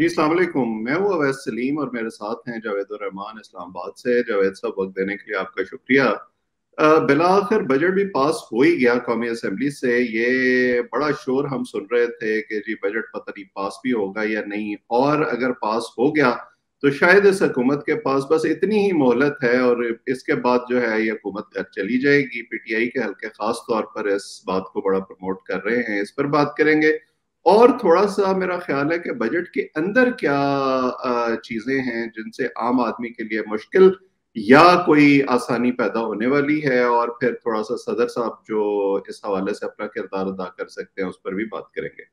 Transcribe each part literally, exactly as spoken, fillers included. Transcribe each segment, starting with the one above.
जी अस्सलाम वालेकुम, मैं हूँ अवैस सलीम और मेरे साथ हैं जावेद-उर-रहमान इस्लामाबाद से। जावेद साहब, वक्त देने के लिए आपका शुक्रिया। बिला आखिर बजट भी पास हो ही गया कौमी असम्बली से। ये बड़ा शोर हम सुन रहे थे कि जी बजट पता नहीं पास भी होगा या नहीं, और अगर पास हो गया तो शायद इस हकूमत के पास बस इतनी ही मोहलत है और इसके बाद जो है ये हकूमत घर चली जाएगी। पी टी आई के हल्के खास तौर पर इस बात को बड़ा प्रमोट कर रहे हैं, इस पर बात करेंगे। और थोड़ा सा मेरा ख्याल है कि बजट के अंदर क्या चीज़ें हैं जिनसे आम आदमी के लिए मुश्किल या कोई आसानी पैदा होने वाली है, और फिर थोड़ा सा सदर साहब जो इस हवाले से अपना किरदार अदा कर सकते हैं उस पर भी बात करेंगे।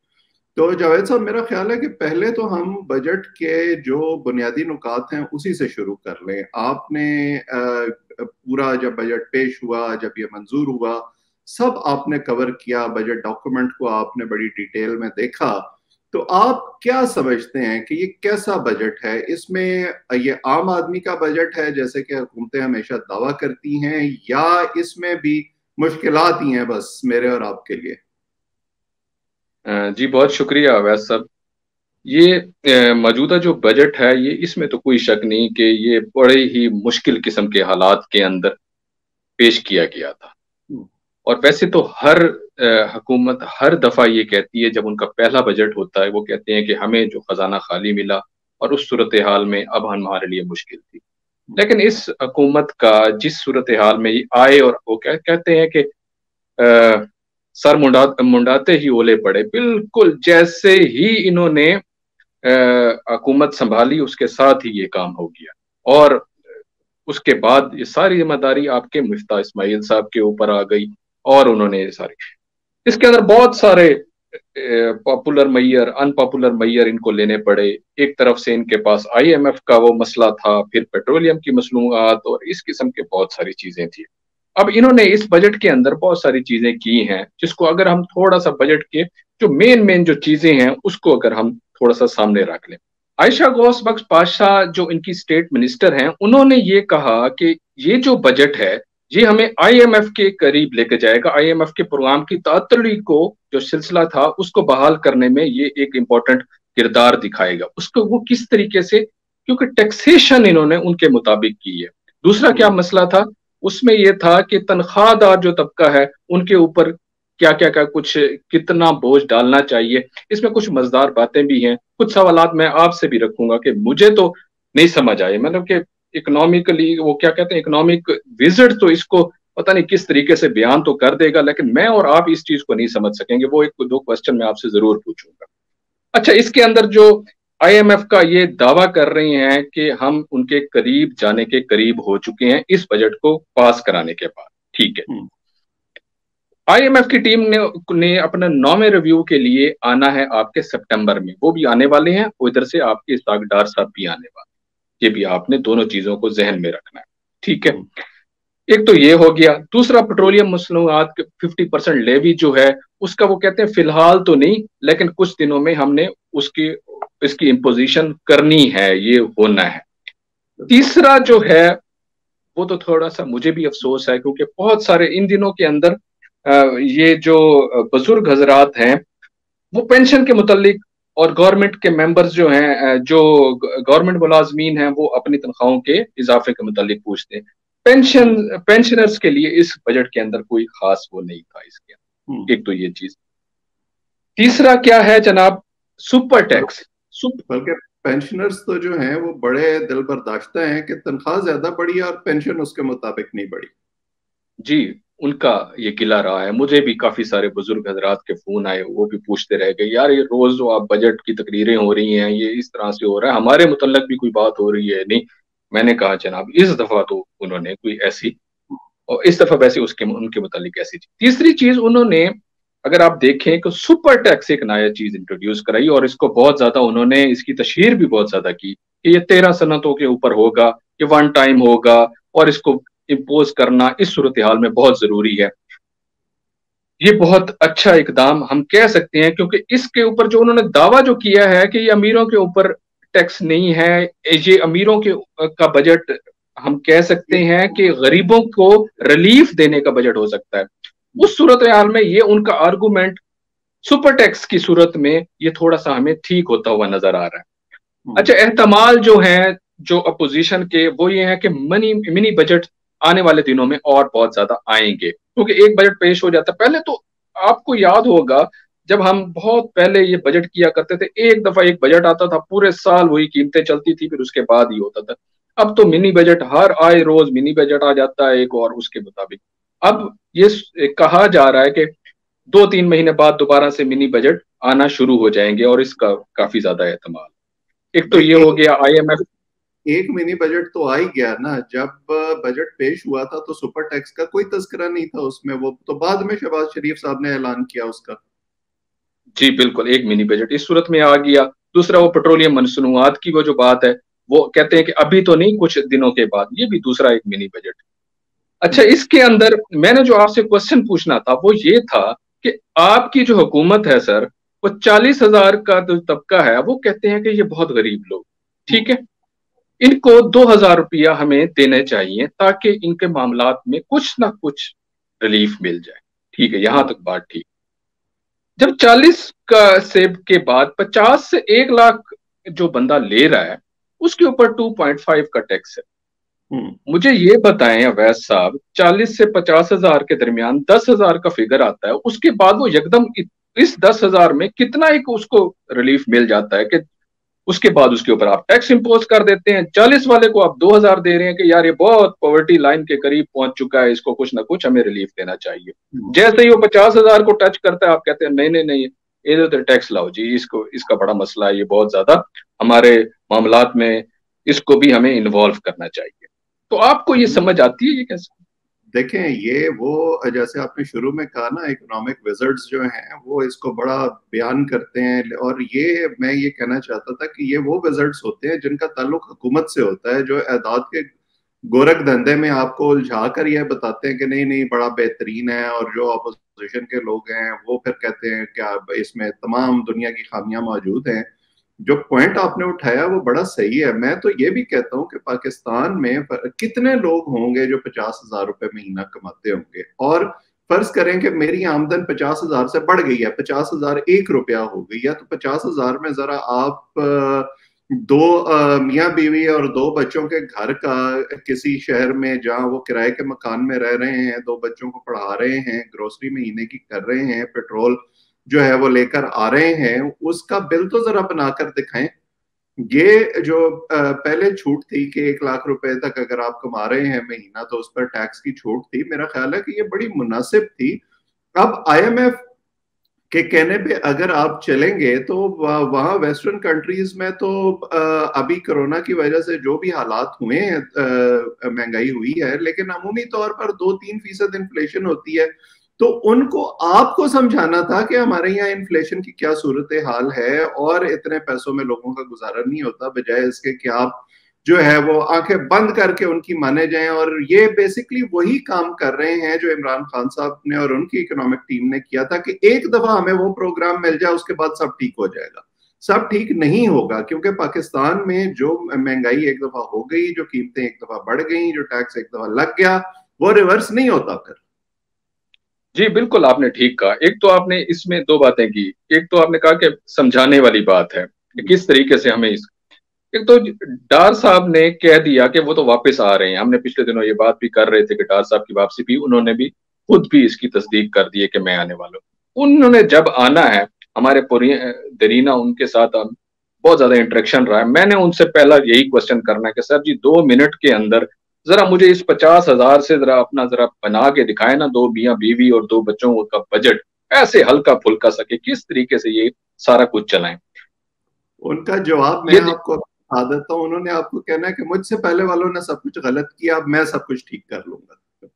तो जावेद साहब, मेरा ख्याल है कि पहले तो हम बजट के जो बुनियादी नुकात हैं उसी से शुरू कर लें। आपने पूरा जब बजट पेश हुआ, जब ये मंजूर हुआ, सब आपने कवर किया, बजट डॉक्यूमेंट को आपने बड़ी डिटेल में देखा, तो आप क्या समझते हैं कि ये कैसा बजट है? इसमें ये आम आदमी का बजट है जैसे कि हुकूमतें हमेशा दावा करती हैं, या इसमें भी मुश्किलात ही हैं बस मेरे और आपके लिए? जी बहुत शुक्रिया अवैस साहब। ये मौजूदा जो बजट है ये, इसमें तो कोई शक नहीं कि ये बड़े ही मुश्किल किस्म के हालात के अंदर पेश किया गया था। और वैसे तो हर हकूमत हर दफ़ा ये कहती है, जब उनका पहला बजट होता है वो कहते हैं कि हमें जो ख़जाना खाली मिला और उस सूरत हाल में अब हमारे लिए मुश्किल थी। लेकिन इस हकूमत का जिस सूरत हाल में ये आए और वो कह, कहते हैं कि आ, सर मुंडा मुंडाते ही ओले पड़े। बिल्कुल जैसे ही इन्होंने हकूमत संभाली उसके साथ ही ये काम हो गया, और उसके बाद ये सारी जिम्मेदारी आपके मिफ्ताह इस्माइल साहब के ऊपर आ गई और उन्होंने ये सारी, इसके अंदर बहुत सारे पॉपुलर मेयर अनपॉपुलर मेयर इनको लेने पड़े। एक तरफ से इनके पास आई एम एफ का वो मसला था, फिर पेट्रोलियम की मसलूआत और इस किस्म के बहुत सारी चीज़ें थी। अब इन्होंने इस बजट के अंदर बहुत सारी चीज़ें की हैं जिसको अगर हम थोड़ा सा बजट के जो मेन मेन जो चीज़ें हैं उसको अगर हम थोड़ा सा सामने रख लें। आयशा गौस बख्श पाशाह जो इनकी स्टेट मिनिस्टर हैं, उन्होंने ये कहा कि ये जो बजट है ये हमें आई एम एफ के करीब लेके जाएगा। आई एम एफ के प्रोग्राम की तातली को जो सिलसिला था उसको बहाल करने में ये एक इम्पोर्टेंट किरदार दिखाएगा। उसको वो किस तरीके से, क्योंकि टैक्सेशन इन्होंने उनके मुताबिक की है। दूसरा क्या मसला था उसमें, ये था कि तनख्वाहदार जो तबका है उनके ऊपर क्या क्या क्या कुछ कितना बोझ डालना चाहिए। इसमें कुछ मजेदार बातें भी हैं, कुछ सवालात मैं आपसे भी रखूंगा कि मुझे तो नहीं समझ आए, मतलब कि इकोनॉमिकली वो क्या कहते हैं इकोनॉमिक विजिट, तो इसको पता नहीं किस तरीके से बयान तो कर देगा लेकिन मैं और आप इस चीज को नहीं समझ सकेंगे। वो एक दो क्वेश्चन मैं आपसे जरूर पूछूंगा। अच्छा, इसके अंदर जो आई एम एफ का ये दावा कर रहे हैं कि हम उनके करीब जाने के करीब हो चुके हैं इस बजट को पास कराने के बाद, ठीक है। आई एम एफ की टीम ने ने अपना नौवें रिव्यू के लिए आना है आपके सितंबर में, वो भी आने वाले हैं। उधर से आपके इस्ताक डार साहब भी आने वाले, ये भी आपने दोनों चीजों को जहन में रखना है, ठीक है। एक तो ये हो गया। दूसरा, पेट्रोलियम मसनूआत के फिफ्टी परसेंट लेवी जो है उसका वो कहते हैं फिलहाल तो नहीं लेकिन कुछ दिनों में हमने उसकी इसकी इम्पोजिशन करनी है, ये होना है। तीसरा जो है वो तो थोड़ा सा मुझे भी अफसोस है क्योंकि बहुत सारे इन दिनों के अंदर ये जो बुजुर्ग हजरात हैं वो पेंशन के मुतल्लिक और गवर्नमेंट के मेंबर्स जो हैं, जो गवर्नमेंट मुलाजमीन हैं, वो अपनी तनख्वाहों के इजाफे के मुतल्लिक पूछते हैं। पेंशन पेंशनर्स के लिए इस बजट के अंदर कोई खास वो नहीं था इसके अंदर, एक तो ये चीज। तीसरा क्या है जनाब, सुपर टैक्स। बल्कि पेंशनर्स तो जो हैं वो बड़े दिल बर्दाश्ता हैं कि तनख्वाह ज्यादा बढ़ी और पेंशन उसके मुताबिक नहीं बढ़ी। जी, उनका ये किला रहा है। मुझे भी काफी सारे बुजुर्ग हजरात के फोन आए, वो भी पूछते रह गए, यार ये रोज जो आप बजट की तकरीरें हो रही हैं ये इस तरह से हो रहा है, हमारे मुतल्लक भी कोई बात हो रही है नहीं। मैंने कहा जनाब इस दफा तो उन्होंने कोई ऐसी और इस दफा वैसे उसके उनके मुतल्लिक ऐसी। तीसरी चीज उन्होंने, अगर आप देखें कि सुपर टैक्स एक नया चीज इंट्रोड्यूस कराई और इसको बहुत ज्यादा उन्होंने इसकी तशहीर भी बहुत ज्यादा की कि ये तेरह सनतों के ऊपर होगा, ये वन टाइम होगा और इसको इम्पोज करना इस सूरत हाल में बहुत जरूरी है। ये बहुत अच्छा इकदाम हम कह सकते हैं क्योंकि इसके ऊपर जो उन्होंने दावा जो किया है कि ये अमीरों के ऊपर टैक्स नहीं है, ये अमीरों के का बजट हम कह सकते हैं कि गरीबों को रिलीफ देने का बजट हो सकता है। उस सूरत हाल में ये उनका आर्गूमेंट सुपर टैक्स की सूरत में ये थोड़ा सा हमें ठीक होता हुआ नजर आ रहा है। अच्छा, एहतमाल जो है जो अपोजिशन के वो ये है कि मनी मिनी बजट आने वाले दिनों में और बहुत ज्यादा आएंगे, क्योंकि एक बजट पेश हो जाता है। पहले तो आपको याद होगा जब हम बहुत पहले ये बजट किया करते थे, एक दफा एक बजट आता था, पूरे साल वही कीमतें चलती थी, फिर उसके बाद ही होता था। अब तो मिनी बजट हर आए रोज मिनी बजट आ जाता है एक, और उसके मुताबिक अब ये कहा जा रहा है कि दो तीन महीने बाद दोबारा से मिनी बजट आना शुरू हो जाएंगे, और इसका काफी ज्यादा एहतमाल। एक तो ये हो गया। आईएमएफ एक मिनी बजट तो आ ही गया ना, जब बजट पेश हुआ था तो सुपर टैक्स का कोई तस्करा नहीं था उसमें, वो तो बाद में शहबाज शरीफ साहब ने ऐलान किया उसका। जी बिल्कुल, एक मिनी बजट इस सूरत में आ गया। दूसरा वो पेट्रोलियम मसनूआत की वो जो बात है, वो कहते हैं कि अभी तो नहीं, कुछ दिनों के बाद, ये भी दूसरा एक मिनी बजट। अच्छा, इसके अंदर मैंने जो आपसे क्वेश्चन पूछना था वो ये था कि आपकी जो हुकूमत है सर, वो चालीस हजार का जो तबका है वो कहते हैं कि ये बहुत गरीब लोग, ठीक है, इनको दो हजार रुपया हमें देने चाहिए ताकि इनके मामलात में कुछ ना कुछ रिलीफ मिल जाए, ठीक है, यहाँ तक बात ठीक। जब चालीस का सेब के बाद पचास से एक लाख जो बंदा ले रहा है उसके ऊपर टू पॉइंट फाइव का टैक्स है। मुझे ये बताएं अवैस साहब, चालीस से पचास हजार के दरमियान दस हजार का फिगर आता है, उसके बाद वो एकदम इस दस हजार में कितना एक उसको रिलीफ मिल जाता है कि उसके बाद उसके ऊपर आप टैक्स इंपोज कर देते हैं। चालीस वाले को आप दो हजार दे रहे हैं कि यार ये बहुत पॉवर्टी लाइन के करीब पहुंच चुका है, इसको कुछ ना कुछ हमें रिलीफ देना चाहिए। जैसे ही वो पचास हजार को टच करता है आप कहते हैं नहीं नहीं नहीं, इधर तो टैक्स लाओ जी, इसको इसका बड़ा मसला है, ये बहुत ज्यादा हमारे मामलात में इसको भी हमें इन्वॉल्व करना चाहिए। तो आपको ये समझ आती है ये कैसे? देखें, ये वो जैसे आपने शुरू में कहा ना, इकोनॉमिक विजर्ड्स जो हैं वो इसको बड़ा बयान करते हैं, और ये मैं ये कहना चाहता था कि ये वो विजर्ड्स होते हैं जिनका ताल्लुक हुकूमत से होता है, जो एदाद के गोरख धंधे में आपको उलझा कर यह बताते हैं कि नहीं नहीं बड़ा बेहतरीन है, और जो अपोजिशन के लोग हैं वो फिर कहते हैं कि इसमें तमाम दुनिया की खामियां मौजूद हैं। जो पॉइंट आपने उठाया वो बड़ा सही है। मैं तो ये भी कहता हूं कि पाकिस्तान में कितने लोग होंगे जो पचास हजार रुपये महीना कमाते होंगे, और फर्ज करें कि मेरी आमदन पचास हजार से बढ़ गई है, पचास हजार एक रुपया हो गई है, तो पचास हजार में जरा आप दो मियाँ बीवी और दो बच्चों के घर का किसी शहर में जहाँ वो किराए के मकान में रह रहे हैं, दो बच्चों को पढ़ा रहे हैं, ग्रोसरी महीने की कर रहे हैं, पेट्रोल जो है वो लेकर आ रहे हैं, उसका बिल तो जरा बनाकर दिखाएं। ये जो पहले छूट थी कि एक लाख रुपए तक अगर आप कमा रहे हैं महीना तो उस पर टैक्स की छूट थी, मेरा ख्याल है कि ये बड़ी मुनासिब थी। अब आईएमएफ के कहने पे अगर आप चलेंगे तो वहाँ वेस्टर्न कंट्रीज में तो अभी कोरोना की वजह से जो भी हालात हुए हैं, महंगाई हुई है, लेकिन अमूमी तौर पर दो तीन फीसद इन्फ्लेशन होती है, तो उनको आपको समझाना था कि हमारे यहाँ इन्फ्लेशन की क्या सूरत हाल है और इतने पैसों में लोगों का गुजारा नहीं होता, बजाय इसके कि आप जो है वो आंखें बंद करके उनकी माने जाएं। और ये बेसिकली वही काम कर रहे हैं जो इमरान खान साहब ने और उनकी इकोनॉमिक टीम ने किया था कि एक दफा हमें वो प्रोग्राम मिल जाए उसके बाद सब ठीक हो जाएगा। सब ठीक नहीं होगा, क्योंकि पाकिस्तान में जो महंगाई एक दफा हो गई, जो कीमतें एक दफा बढ़ गई, जो टैक्स एक दफा लग गया, वो रिवर्स नहीं होता फिर। जी बिल्कुल, आपने ठीक कहा। एक तो आपने इसमें दो बातें की, एक तो आपने कहा कि समझाने वाली बात है कि किस तरीके से हमें इस, एक तो डार साहब ने कह दिया कि वो तो वापस आ रहे हैं। हमने पिछले दिनों ये बात भी कर रहे थे कि डार साहब की वापसी भी, उन्होंने भी खुद भी इसकी तस्दीक कर दी है कि मैं आने वाला हूँ। उन्होंने जब आना है, हमारे पूरी दरीना उनके साथ बहुत ज्यादा इंटरेक्शन रहा है। मैंने उनसे पहला यही क्वेश्चन करना है कि सर जी दो मिनट के अंदर जरा मुझे इस पचास हजार से जरा अपना जरा बना के दिखाए ना, दो मियाँ बीवी और दो बच्चों का बजट ऐसे हल्का फुल्का सके, किस तरीके से ये सारा कुछ चलाएं। उनका जवाब मैं आपको बता देता हूँ, उन्होंने आपको कहना है कि मुझसे पहले वालों ने सब कुछ गलत किया, अब मैं सब कुछ ठीक कर लूंगा।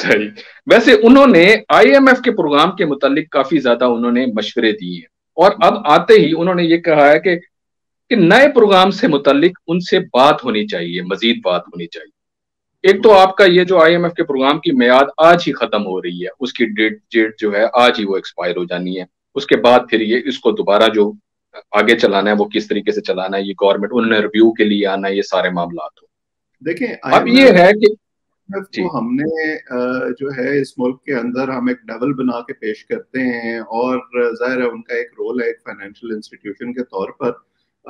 सही, वैसे उन्होंने आई एम एफ के प्रोग्राम के मुतालिक काफी ज्यादा उन्होंने मशवरे दिए हैं, और अब आते ही उन्होंने ये कहा है कि, कि नए प्रोग्राम से मुतालिक उनसे बात होनी चाहिए, मजीद बात होनी चाहिए। एक तो आपका ये जो आईएमएफ के प्रोग्राम की मियाद आज ही खत्म हो रही है, उसकी डेट डेट जो है आज ही वो एक्सपायर हो जानी है, उसके बाद फिर ये इसको दोबारा जो आगे चलाना है वो किस तरीके से चलाना है, ये गवर्नमेंट उन्हें रिव्यू के लिए आना है, ये सारे मामला हो। देखें अब ये है कि तो हमने जो है इस मुल्क के अंदर हम एक नवल बना के पेश करते हैं, और जाहिर है उनका एक रोल है एक फाइनेंशियल इंस्टीट्यूशन के तौर पर,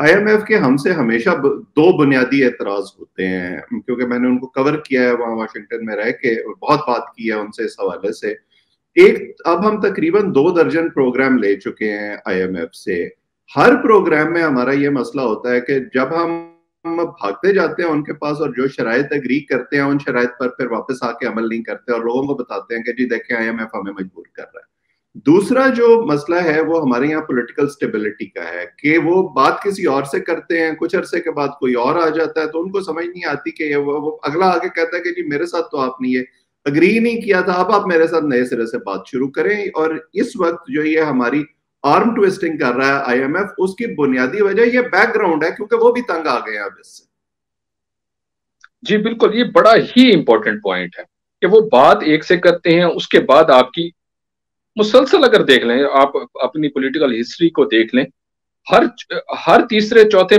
आईएमएफ के हमसे हमेशा दो बुनियादी एतराज होते हैं, क्योंकि मैंने उनको कवर किया है वहाँ वाशिंगटन में रह के और बहुत बात की है उनसे इस हवाले से। एक, अब हम तकरीबन दो दर्जन प्रोग्राम ले चुके हैं आईएमएफ से। हर प्रोग्राम में हमारा ये मसला होता है कि जब हम भागते जाते हैं उनके पास और जो शराइत अग्री करते हैं उन शराइत पर फिर वापस आके अमल नहीं करते और लोगों को बताते हैं कि जी देखें आईएमएफ हमें मजबूर कर रहा है। दूसरा जो मसला है वो हमारे यहाँ पॉलिटिकल स्टेबिलिटी का है कि वो बात किसी और से करते हैं, कुछ अरसे के बाद कोई और आ जाता है तो उनको समझ नहीं आती कि वो, वो अगला आके कहता है कि जी मेरे साथ तो आपने ये अग्री नहीं किया था, अब आप मेरे साथ नए सिरे से बात शुरू करें। और इस वक्त जो ये हमारी आर्म ट्विस्टिंग कर रहा है आईएमएफ, उसकी बुनियादी वजह ये बैकग्राउंड है क्योंकि वो भी तंग आ गए हैं अब इससे। जी बिल्कुल, ये बड़ा ही इंपॉर्टेंट पॉइंट है कि वो बात एक से करते हैं, उसके बाद आपकी मुसलसल अगर देख लें, आप अपनी पॉलिटिकल हिस्ट्री को देख लें, हर हर तीसरे चौथे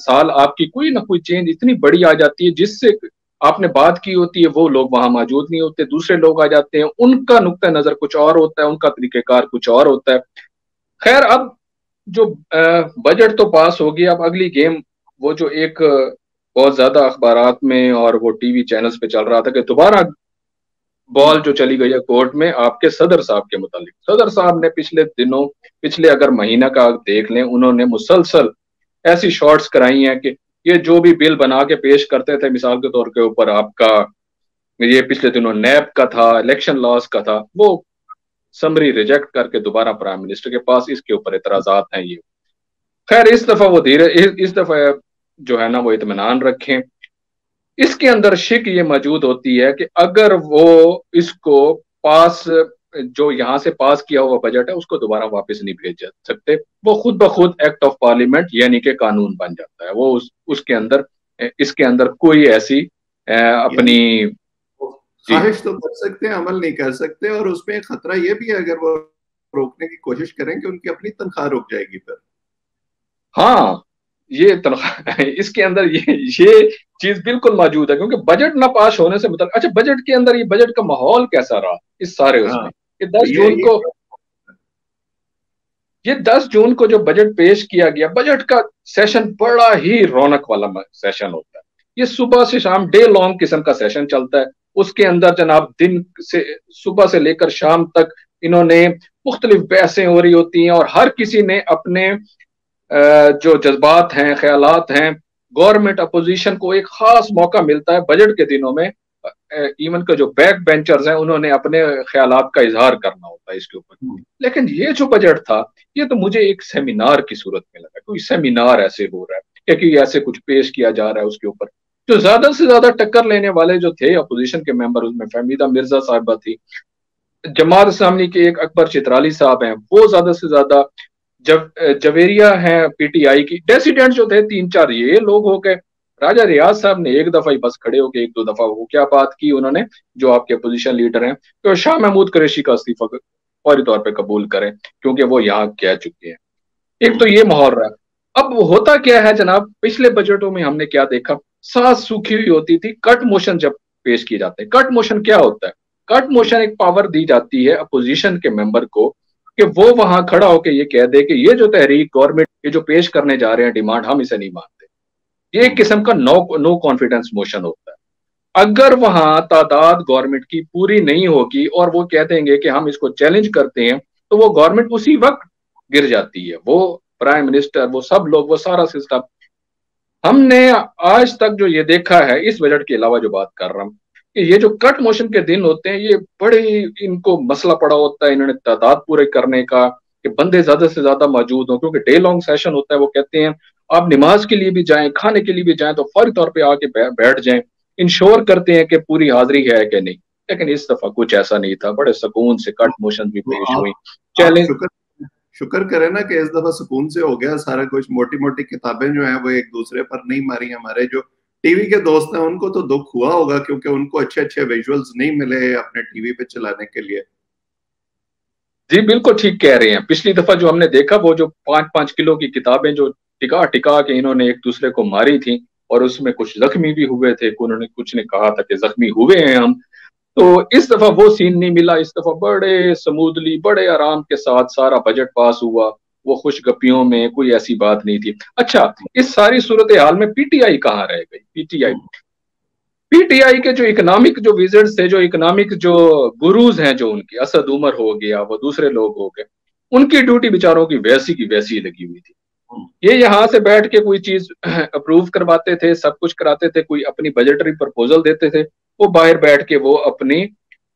साल आपकी कोई ना कोई चेंज इतनी बड़ी आ जाती है जिससे आपने बात की होती है वो लोग वहां मौजूद नहीं होते, दूसरे लोग आ जाते हैं, उनका नुक्ता नजर कुछ और होता है, उनका तरीकेकार कुछ और होता है। खैर, अब जो बजट तो पास हो गया, अब अगली गेम वो जो एक बहुत ज्यादा अखबारात में और वो टीवी चैनल्स पे चल रहा था कि दोबारा बॉल जो चली गई है कोर्ट में आपके सदर साहब के मुतालिक। सदर साहब ने पिछले दिनों, पिछले अगर महीना का देख लें, उन्होंने मुसलसल ऐसी शॉर्ट्स कराई हैं कि ये जो भी बिल बना के पेश करते थे, मिसाल के तौर के ऊपर आपका ये पिछले दिनों नैब का था, इलेक्शन लॉस का था, वो समरी रिजेक्ट करके दोबारा प्राइम मिनिस्टर के पास इसके ऊपर इतराजात हैं ये। खैर, इस दफा वो धीरे, इस दफा जो है ना वो इत्मीनान रखें। इसके अंदर शिक ये मौजूद होती है कि अगर वो इसको पास, जो यहाँ से पास किया हुआ बजट है उसको दोबारा वापस नहीं भेज सकते, वो खुद ब खुद एक्ट ऑफ पार्लियामेंट यानी कि कानून बन जाता है। वो उस, उसके अंदर, इसके अंदर कोई ऐसी अपनी ख्वाहिश तो कर सकते हैं, अमल नहीं कर सकते। और उसमें खतरा यह भी है अगर वो रोकने की कोशिश करें कि उनकी अपनी तनख्वाह रुक जाएगी। पर हाँ, ये तनख्वाह इसके अंदर ये ये चीज बिल्कुल मौजूद है क्योंकि बजट ना पास होने से मतलब। अच्छा, बजट के अंदर ये बजट का माहौल कैसा रहा इस सारे उसमें? हाँ, ये दस ये, जून को ये दस जून को जो बजट पेश किया गया, बजट का सेशन बड़ा ही रौनक वाला सेशन होता है। ये सुबह से शाम डे लॉन्ग किस्म का सेशन चलता है। उसके अंदर जनाब दिन से सुबह से लेकर शाम तक इन्होंने मुख्तलिफ बहसें हो रही होती हैं और हर किसी ने अपने जो जज्बात हैं, ख्यालात हैं, गवर्नमेंट अपोजिशन को एक खास मौका मिलता है बजट के दिनों में। इवन के जो बैक बेंचर्स हैं उन्होंने अपने ख्यालात का इजहार करना होता है इसके ऊपर। लेकिन ये जो बजट था ये तो मुझे एक सेमिनार की सूरत में लगा, कोई सेमिनार ऐसे हो रहा है क्योंकि ऐसे कुछ पेश किया जा रहा है उसके ऊपर। जो ज्यादा से ज्यादा टक्कर लेने वाले जो थे अपोजिशन के मेंबर, उसमें फहमीदा मिर्जा साहिबा थी, जमात-ए-इस्लामी के एक अकबर चित्राली साहब हैं, वो ज्यादा से ज्यादा जव जवेरिया हैं पीटीआई की, डेसिडेंट जो थे तीन चार ये लोग हो गए। राजा रियाज साहब ने एक दफा ही बस खड़े होकर एक दो दफा वो क्या बात की उन्होंने, जो आपके अपोजिशन लीडर हैं, तो शाह महमूद कुरैशी का इस्तीफा फौरी तौर पर कबूल करें क्योंकि वो यहाँ कह चुके हैं। एक तो ये माहौल रहा। अब होता क्या है जनाब, पिछले बजटों में हमने क्या देखा, सांस सूखी हुई होती थी। कट मोशन जब पेश किए जाते हैं, कट मोशन क्या होता है? कट मोशन एक पावर दी जाती है अपोजिशन के मेंबर को कि वो वहां खड़ा होकर ये कह दे कि ये जो तहरीक गवर्नमेंट ये जो पेश करने जा रहे हैं डिमांड, हम इसे नहीं मानते। ये एक किस्म का नो नो कॉन्फिडेंस मोशन होता है। अगर वहां तादाद गवर्नमेंट की पूरी नहीं होगी और वो कह देंगे कि हम इसको चैलेंज करते हैं तो वो गवर्नमेंट उसी वक्त गिर जाती है, वो प्राइम मिनिस्टर, वो सब लोग, वो सारा सिस्टम। हमने आज तक जो ये देखा है, इस बजट के अलावा जो बात कर रहा हूँ, कि ये जो कट मोशन के दिन होते हैं ये बड़े ही इनको मसला पड़ा होता है, इन्होंने तादाद पूरे करने का कि बंदे ज्यादा से ज्यादा मौजूद हों क्योंकि डे लॉन्ग सेशन होता है। वो कहते हैं आप नमाज के लिए भी जाएं, खाने के लिए भी जाएं तो फौरी तौर पर आके बैठ जाएं, इंश्योर करते हैं कि पूरी हाजिरी है कि नहीं। लेकिन इस दफा कुछ ऐसा नहीं था, बड़े सुकून से कट मोशन भी पेश हुई। चैलेंज शुक्र करें ना कि इस दफा सुकून से हो गया सारा कुछ। मोटी मोटी किताबें जो हैं वो एक दूसरे पर नहीं मारी। हमारे जो टीवी के दोस्त हैं उनको तो दुख हुआ होगा क्योंकि उनको अच्छे अच्छे विजुअल्स नहीं मिले अपने टीवी पे चलाने के लिए। जी बिल्कुल ठीक कह रहे हैं। पिछली दफा जो हमने देखा वो जो पांच पांच किलो की किताबें जो टिका टिका के इन्होंने एक दूसरे को मारी थी और उसमें कुछ जख्मी भी हुए थे, उन्होंने कुछ ने कहा था कि जख्मी हुए हैं हम। तो इस दफा वो सीन नहीं मिला। इस दफा बड़े स्मूथली, बड़े आराम के साथ सारा बजट पास हुआ। वो खुश गपियों में कोई ऐसी बात नहीं थी। अच्छा, इस सारी सूरत हाल में पीटीआई कहाँ रह गई? पीटीआई पीटीआई के जो इकोनॉमिक जो विजर्ड्स थे, जो इकोनॉमिक जो गुरुज हैं, जो उनके असद उमर हो गया, वो दूसरे लोग हो गए, उनकी ड्यूटी बेचारों की वैसी की वैसी लगी हुई थी। ये यहाँ से बैठ के कोई चीज अप्रूव करवाते थे, सब कुछ कराते थे, कोई अपनी बजटरी प्रपोजल देते थे, वो बाहर बैठ के वो अपनी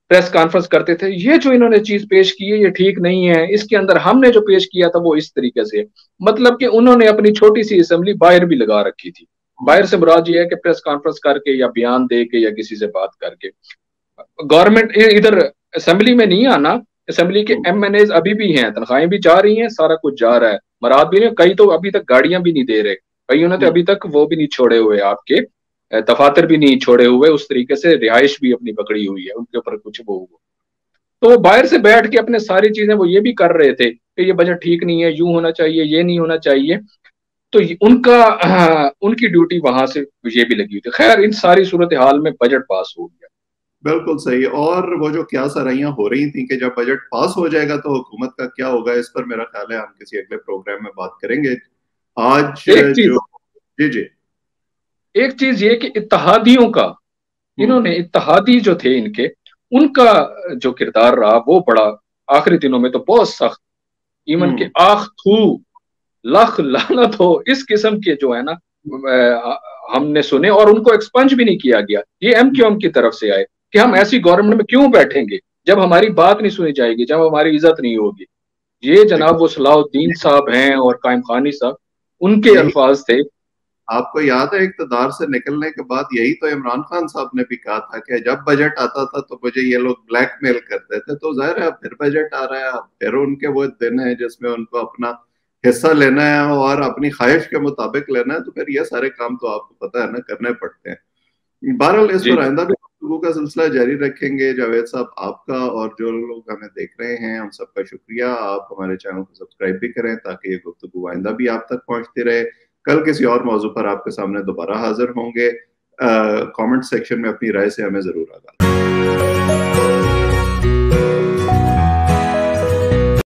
प्रेस कॉन्फ्रेंस करते थे, ये जो इन्होंने चीज पेश की है ये ठीक नहीं है, इसके अंदर हमने जो पेश किया था वो इस तरीके से, मतलब कि उन्होंने अपनी छोटी सी असेंबली बाहर भी लगा रखी थी। बाहर से मुराद ये है कि प्रेस कॉन्फ्रेंस करके या बयान दे के या किसी से बात करके। गवर्नमेंट इधर असेंबली में नहीं आना, असेंबली के एम एन एज अभी भी हैं, तनख्वाहें भी जा रही हैं, सारा कुछ जा रहा है, मराद भी नहीं, कई तो अभी तक गाड़ियां भी नहीं दे रहे, कई उन्होंने तो अभी तक वो भी नहीं छोड़े हुए, आपके दफातर भी नहीं छोड़े हुए, उस तरीके से रिहाइश भी अपनी पकड़ी हुई है, उनके ऊपर कुछ वो हुआ। तो वो बाहर से बैठ के अपने सारी चीजें वो ये भी कर रहे थे कि ये बजट ठीक नहीं है, यूं होना चाहिए, ये नहीं होना चाहिए, तो उनका उनकी ड्यूटी वहां से ये भी लगी हुई थी। खैर, इन सारी सूरत हाल में बजट पास हो गया। बिल्कुल सही। और वो जो क्या सराहियां हो रही थी कि जब बजट पास हो जाएगा तो हुकूमत का क्या होगा, इस पर मेरा ख्याल है हम किसी अगले प्रोग्राम में बात करेंगे। आज जो जी जी एक चीज ये कि इत्तहादियों का, इन्होंने इत्तहादी जो थे इनके, उनका जो किरदार रहा वो बड़ा आखिरी दिनों में तो बहुत सख्त, इवन के आख थू लख लानत हो, इस किस्म के जो है ना हमने सुने, और उनको एक्सपंज भी नहीं किया गया। ये एमक्यूएम की तरफ से आए कि हम ऐसी गवर्नमेंट में क्यों बैठेंगे जब हमारी बात नहीं सुनी जाएगी, जब हमारी इज्जत नहीं होगी। ये जनाब वसलाउद्दीन साहब हैं और कायम खानी साहब, उनके अल्फाज थे। आपको याद है इख्तदार से निकलने के बाद यही तो इमरान खान साहब ने भी कहा था कि जब बजट आता था तो मुझे ये लोग ब्लैकमेल करते थे, तो जाहिर है फिर बजट आ रहा है, फिर उनके वो दिन है जिसमें उनको अपना हिस्सा लेना है और अपनी ख्वाहिश के मुताबिक लेना है, तो फिर ये सारे काम तो आपको पता है ना करने पड़ते हैं। बहरहाल इस पर आइंदा भी गुफ्तगू का सिलसिला जारी रखेंगे। जावेद साहब आपका और जो लोग हमें देख रहे हैं हम सबका शुक्रिया। आप हमारे चैनल को सब्सक्राइब भी करें ताकि ये गुफ्तगू आइंदा भी आप तक पहुँचती रहे। कल किसी और मौजू पर आपके सामने दोबारा हाजिर होंगे। कमेंट सेक्शन में अपनी राय से हमें जरूर आगाह